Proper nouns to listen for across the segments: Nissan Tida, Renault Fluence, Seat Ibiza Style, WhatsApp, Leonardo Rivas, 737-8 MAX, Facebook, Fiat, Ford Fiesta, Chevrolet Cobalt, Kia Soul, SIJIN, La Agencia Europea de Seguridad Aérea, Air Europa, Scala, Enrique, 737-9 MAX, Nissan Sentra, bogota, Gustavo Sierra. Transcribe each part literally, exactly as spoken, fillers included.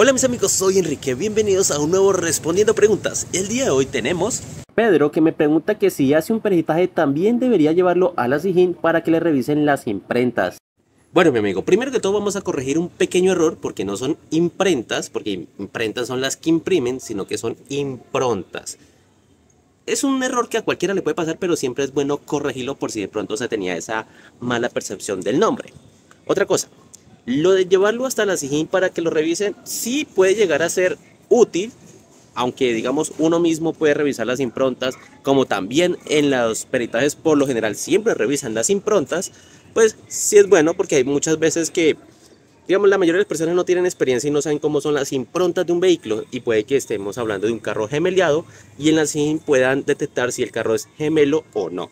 Hola mis amigos, soy Enrique, bienvenidos a un nuevo Respondiendo Preguntas. El día de hoy tenemos Pedro, que me pregunta que si hace un peritaje también debería llevarlo a la SIJIN para que le revisen las imprentas. Bueno mi amigo, primero que todo vamos a corregir un pequeño error, porque no son imprentas, porque imprentas son las que imprimen, sino que son improntas. Es un error que a cualquiera le puede pasar, pero siempre es bueno corregirlo por si de pronto se tenía esa mala percepción del nombre. Otra cosa, lo de llevarlo hasta la SIJIN para que lo revisen sí puede llegar a ser útil, aunque digamos uno mismo puede revisar las improntas, como también en los peritajes por lo general siempre revisan las improntas, pues sí es bueno porque hay muchas veces que, digamos, la mayoría de las personas no tienen experiencia y no saben cómo son las improntas de un vehículo y puede que estemos hablando de un carro gemeliado y en la SIJIN puedan detectar si el carro es gemelo o no.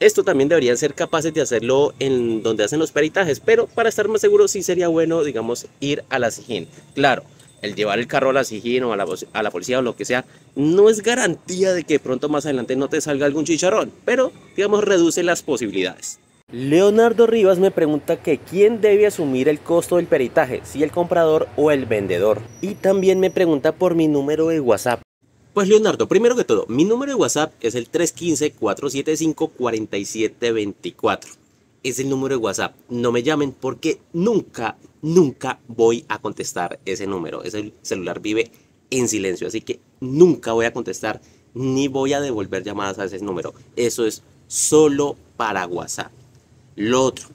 Esto también deberían ser capaces de hacerlo en donde hacen los peritajes, pero para estar más seguros sí sería bueno, digamos, ir a la SIJIN. Claro, el llevar el carro a la SIJIN o a la, a la policía o lo que sea, no es garantía de que pronto más adelante no te salga algún chicharrón, pero, digamos, reduce las posibilidades. Leonardo Rivas me pregunta que quién debe asumir el costo del peritaje, si el comprador o el vendedor. Y también me pregunta por mi número de WhatsApp. Pues Leonardo, primero que todo, mi número de WhatsApp es el tres uno cinco, cuatro siete cinco, cuatro siete dos cuatro. Es el número de WhatsApp. No me llamen porque nunca, nunca voy a contestar ese número. Ese celular vive en silencio, así que nunca voy a contestar ni voy a devolver llamadas a ese número. Eso es solo para WhatsApp. Lo otro,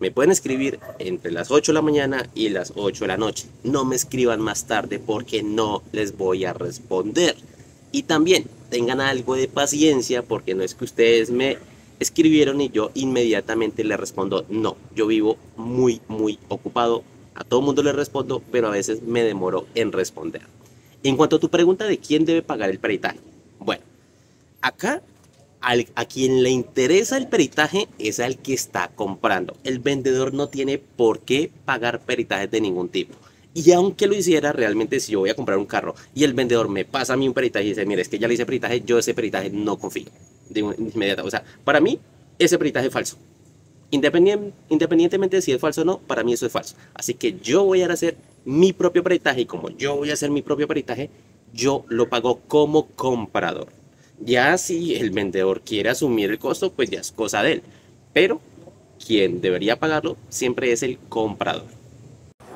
me pueden escribir entre las ocho de la mañana y las ocho de la noche. No me escriban más tarde porque no les voy a responder. Y también tengan algo de paciencia porque no es que ustedes me escribieron y yo inmediatamente les respondo. No, yo vivo muy, muy ocupado. A todo mundo les respondo, pero a veces me demoro en responder. En cuanto a tu pregunta de quién debe pagar el peritaje. Bueno, acá... Al, a quien le interesa el peritaje es al que está comprando. El vendedor no tiene por qué pagar peritajes de ningún tipo. Y aunque lo hiciera, realmente si yo voy a comprar un carro y el vendedor me pasa a mí un peritaje y dice, mire, es que ya le hice peritaje, yo ese peritaje no confío de inmediato. O sea, para mí ese peritaje es falso. Independiente, independientemente de si es falso o no, para mí eso es falso. Así que yo voy a hacer mi propio peritaje y como yo voy a hacer mi propio peritaje, yo lo pago como comprador. Ya si el vendedor quiere asumir el costo, pues ya es cosa de él. Pero quien debería pagarlo siempre es el comprador.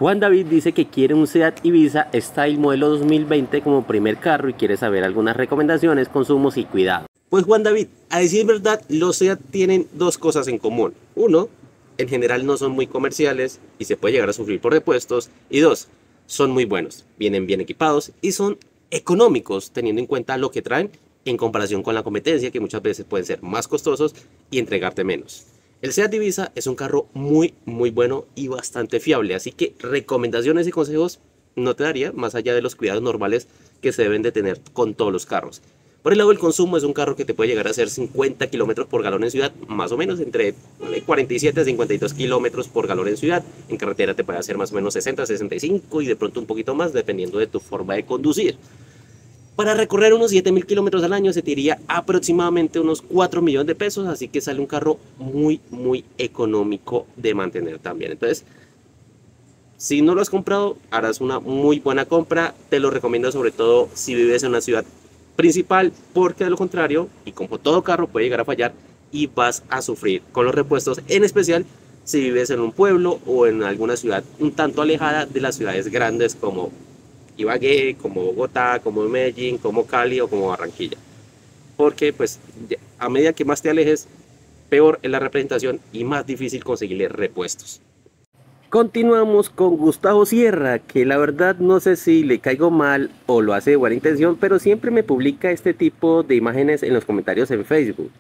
Juan David dice que quiere un Seat Ibiza Style modelo dos mil veinte como primer carro y quiere saber algunas recomendaciones, consumos y cuidado. Pues Juan David, a decir verdad, los Seat tienen dos cosas en común. Uno, en general no son muy comerciales y se puede llegar a sufrir por repuestos. Y dos, son muy buenos, vienen bien equipados y son económicos teniendo en cuenta lo que traen en comparación con la competencia, que muchas veces pueden ser más costosos y entregarte menos. El Seat Ibiza es un carro muy muy bueno y bastante fiable, así que recomendaciones y consejos no te daría, más allá de los cuidados normales que se deben de tener con todos los carros. Por el lado del consumo, es un carro que te puede llegar a hacer cincuenta kilómetros por galón en ciudad, más o menos entre cuarenta y siete a cincuenta y dos kilómetros por galón en ciudad. En carretera te puede hacer más o menos sesenta, sesenta y cinco y de pronto un poquito más, dependiendo de tu forma de conducir. Para recorrer unos siete mil kilómetros al año se te iría aproximadamente unos cuatro millones de pesos, así que sale un carro muy, muy económico de mantener también. Entonces, si no lo has comprado, harás una muy buena compra. Te lo recomiendo sobre todo si vives en una ciudad principal, porque de lo contrario, y como todo carro, puede llegar a fallar y vas a sufrir con los repuestos, en especial si vives en un pueblo o en alguna ciudad un tanto alejada de las ciudades grandes como Ibagué, como Bogotá, como Medellín, como Cali o como Barranquilla, porque pues a medida que más te alejes, peor es la representación y más difícil conseguirle repuestos. Continuamos con Gustavo Sierra, que la verdad no sé si le caigo mal o lo hace de buena intención, pero siempre me publica este tipo de imágenes en los comentarios en Facebook.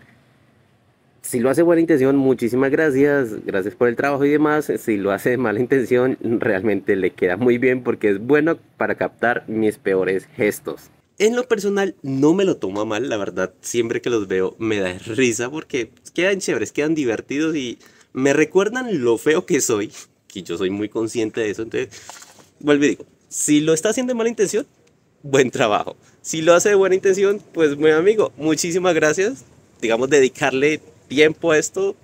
Si lo hace buena intención, muchísimas gracias, gracias por el trabajo y demás. Si lo hace de mala intención, realmente le queda muy bien porque es bueno para captar mis peores gestos. En lo personal, no me lo tomo mal, la verdad, siempre que los veo me da risa porque quedan chéveres, quedan divertidos y me recuerdan lo feo que soy, que yo soy muy consciente de eso. Entonces, vuelvo y digo, si lo está haciendo de mala intención, buen trabajo. Si lo hace de buena intención, pues, buen amigo, muchísimas gracias. Digamos, dedicarle tiempo a esto,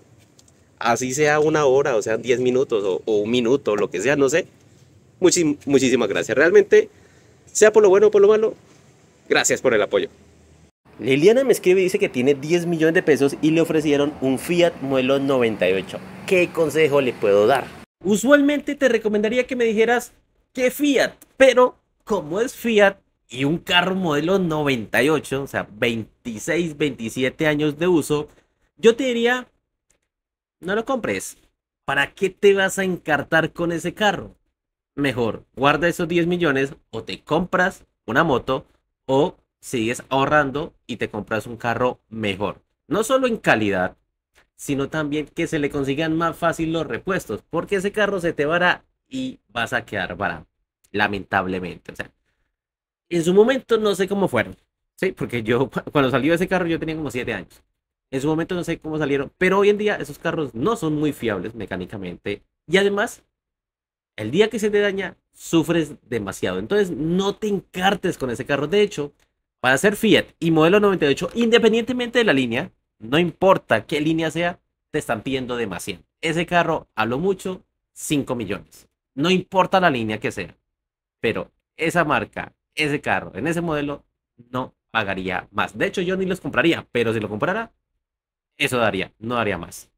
así sea una hora, o sea diez minutos o, o un minuto, lo que sea, no sé, Muchis, muchísimas gracias. Realmente, sea por lo bueno o por lo malo, gracias por el apoyo. Liliana me escribe y dice que tiene diez millones de pesos y le ofrecieron un Fiat modelo noventa y ocho. ¿Qué consejo le puedo dar? Usualmente te recomendaría que me dijeras que Fiat, pero como es Fiat y un carro modelo noventa y ocho, o sea, veintiséis, veintisiete años de uso, yo te diría, no lo compres. ¿Para qué te vas a encartar con ese carro? Mejor, guarda esos diez millones o te compras una moto o sigues ahorrando y te compras un carro mejor. No solo en calidad, sino también que se le consigan más fácil los repuestos, porque ese carro se te va a dar y vas a quedar barato, lamentablemente. O sea, en su momento no sé cómo fueron, ¿sí? Porque yo cuando salió ese carro yo tenía como siete años. En su momento no sé cómo salieron, pero hoy en día esos carros no son muy fiables mecánicamente. Y además, el día que se te daña, sufres demasiado. Entonces no te encartes con ese carro. De hecho, para ser Fiat y modelo noventa y ocho, independientemente de la línea, no importa qué línea sea, te están pidiendo demasiado. Ese carro, a lo mucho, cinco millones. No importa la línea que sea. Pero esa marca, ese carro, en ese modelo, no pagaría más. De hecho, yo ni los compraría, pero si lo comprara, eso daría, no daría más.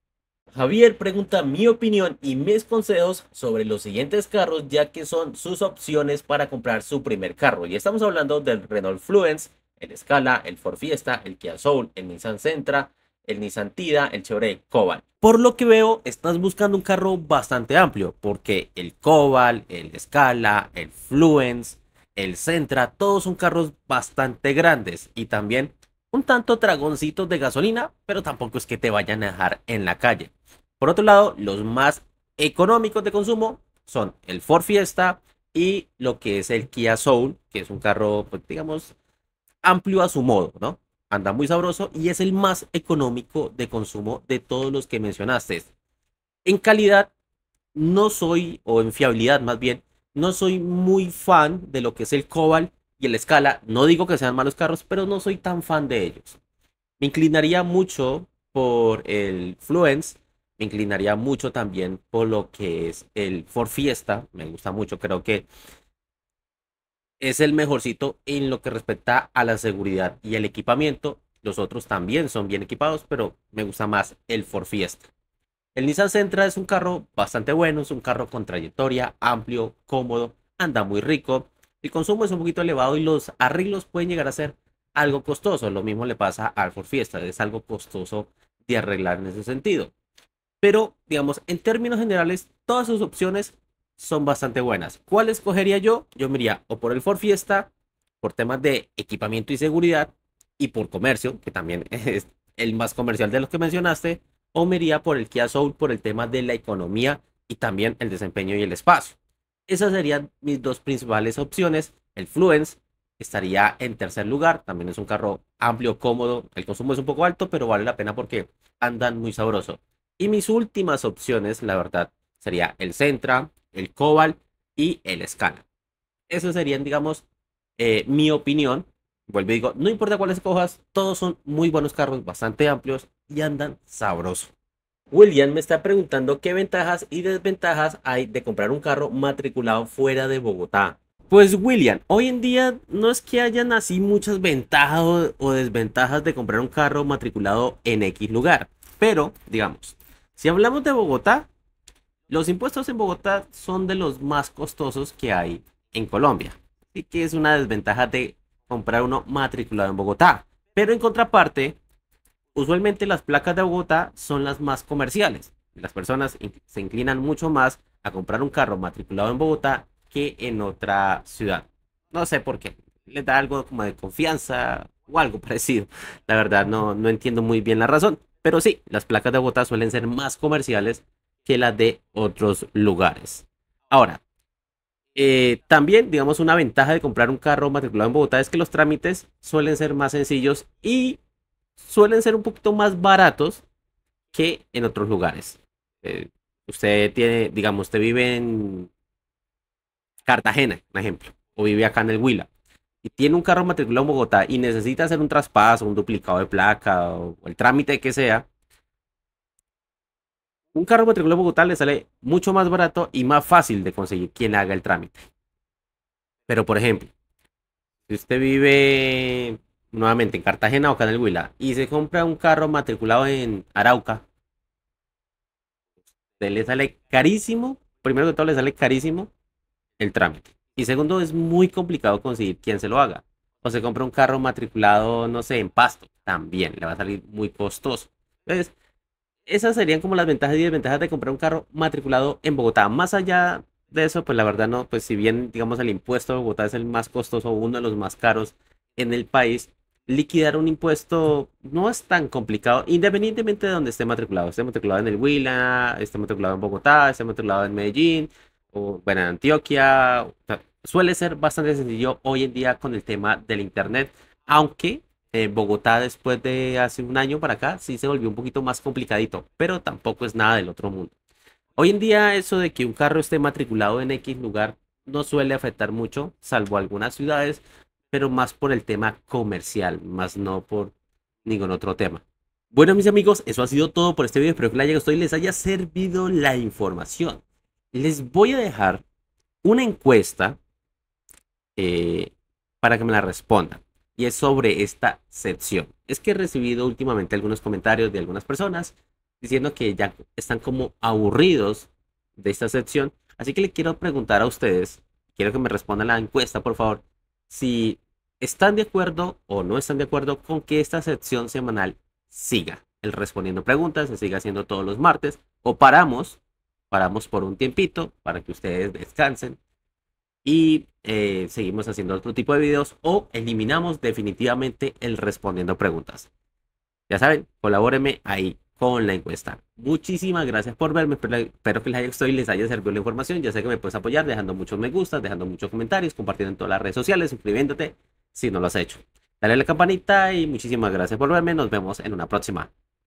Javier pregunta mi opinión y mis consejos sobre los siguientes carros, ya que son sus opciones para comprar su primer carro. Y estamos hablando del Renault Fluence, el Scala, el Ford Fiesta, el Kia Soul, el Nissan Sentra, el Nissan Tida, el Chevrolet Cobalt. Por lo que veo, estás buscando un carro bastante amplio, porque el Cobalt, el Scala, el Fluence, el Sentra, todos son carros bastante grandes y también un tanto tragoncitos de gasolina, pero tampoco es que te vayan a dejar en la calle. Por otro lado, los más económicos de consumo son el Ford Fiesta y lo que es el Kia Soul, que es un carro, pues, digamos, amplio a su modo, ¿no? Anda muy sabroso y es el más económico de consumo de todos los que mencionaste. En calidad, no soy, o en fiabilidad más bien, no soy muy fan de lo que es el Cobalt y el Scala. No digo que sean malos carros, pero no soy tan fan de ellos. Me inclinaría mucho por el Fluence. Me inclinaría mucho también por lo que es el Ford Fiesta. Me gusta mucho. Creo que es el mejorcito en lo que respecta a la seguridad y el equipamiento. Los otros también son bien equipados, pero me gusta más el Ford Fiesta. El Nissan Sentra es un carro bastante bueno. Es un carro con trayectoria, amplio, cómodo. Anda muy rico. El consumo es un poquito elevado y los arreglos pueden llegar a ser algo costoso. Lo mismo le pasa al Ford Fiesta. Es algo costoso de arreglar en ese sentido. Pero, digamos, en términos generales, todas sus opciones son bastante buenas. ¿Cuál escogería yo? Yo me iría o por el Ford Fiesta, por temas de equipamiento y seguridad, y por comercio, que también es el más comercial de los que mencionaste, o me iría por el Kia Soul, por el tema de la economía y también el desempeño y el espacio. Esas serían mis dos principales opciones. El Fluence estaría en tercer lugar. También es un carro amplio, cómodo. El consumo es un poco alto, pero vale la pena porque andan muy sabroso. Y mis últimas opciones, la verdad, sería el Sentra, el Cobalt y el Scala. Esas serían, digamos, eh, mi opinión. Vuelvo y digo, no importa cuáles escojas, todos son muy buenos carros, bastante amplios y andan sabroso. William me está preguntando qué ventajas y desventajas hay de comprar un carro matriculado fuera de Bogotá. Pues William, hoy en día no es que hayan así muchas ventajas o desventajas de comprar un carro matriculado en X lugar. Pero, digamos, si hablamos de Bogotá, los impuestos en Bogotá son de los más costosos que hay en Colombia. Así que es una desventaja de comprar uno matriculado en Bogotá. Pero en contraparte, usualmente las placas de Bogotá son las más comerciales. Las personas se inclinan mucho más a comprar un carro matriculado en Bogotá que en otra ciudad. No sé por qué. Les da algo como de confianza o algo parecido. La verdad no, no entiendo muy bien la razón. Pero sí, las placas de Bogotá suelen ser más comerciales que las de otros lugares. Ahora, eh, también digamos una ventaja de comprar un carro matriculado en Bogotá es que los trámites suelen ser más sencillos y suelen ser un poquito más baratos que en otros lugares. Eh, usted tiene, digamos, usted vive en Cartagena, por ejemplo, o vive acá en el Huila, y tiene un carro matriculado en Bogotá y necesita hacer un traspaso, un duplicado de placa o, o el trámite que sea. un carro matriculado en Bogotá le sale mucho más barato y más fácil de conseguir quien haga el trámite. Pero por ejemplo, si usted vive nuevamente en Cartagena o Canal Huila y se compra un carro matriculado en Arauca, usted le sale carísimo, primero que todo le sale carísimo el trámite. Y segundo, es muy complicado conseguir quien se lo haga. O se compra un carro matriculado, no sé, en Pasto, también le va a salir muy costoso. Entonces, esas serían como las ventajas y desventajas de comprar un carro matriculado en Bogotá. Más allá de eso, pues la verdad no, pues si bien, digamos, el impuesto de Bogotá es el más costoso, uno de los más caros en el país, liquidar un impuesto no es tan complicado, independientemente de donde esté matriculado. Esté matriculado en el Huila, esté matriculado en Bogotá, esté matriculado en Medellín, o bueno, en Antioquia. O sea, suele ser bastante sencillo hoy en día con el tema del internet, aunque Eh, Bogotá después de hace un año para acá sí se volvió un poquito más complicadito, pero tampoco es nada del otro mundo. Hoy en día eso de que un carro esté matriculado en X lugar no suele afectar mucho, salvo algunas ciudades, pero más por el tema comercial, más no por ningún otro tema. Bueno, mis amigos, eso ha sido todo por este video. Espero que les haya gustado y les haya servido la información. Les voy a dejar una encuesta eh, para que me la respondan. Y es sobre esta sección. Es que he recibido últimamente algunos comentarios de algunas personas diciendo que ya están como aburridos de esta sección. Así que le quiero preguntar a ustedes, quiero que me respondan la encuesta, por favor, si están de acuerdo o no están de acuerdo con que esta sección semanal siga. El Respondiendo Preguntas se siga haciendo todos los martes. O paramos, paramos por un tiempito para que ustedes descansen. Y eh, seguimos haciendo otro tipo de videos o eliminamos definitivamente el Respondiendo Preguntas. Ya saben, colabórenme ahí con la encuesta. Muchísimas gracias por verme. Espero que les haya gustado y les haya servido la información. Ya sé que me puedes apoyar dejando muchos me gustas, dejando muchos comentarios, compartiendo en todas las redes sociales, suscribiéndote si no lo has hecho. Dale a la campanita y muchísimas gracias por verme. Nos vemos en una próxima.